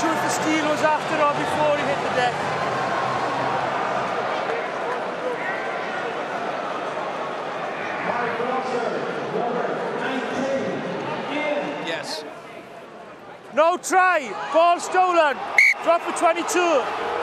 sure if the steel was after or before he hit the deck. Yes. No try. Ball stolen. Drop for 22.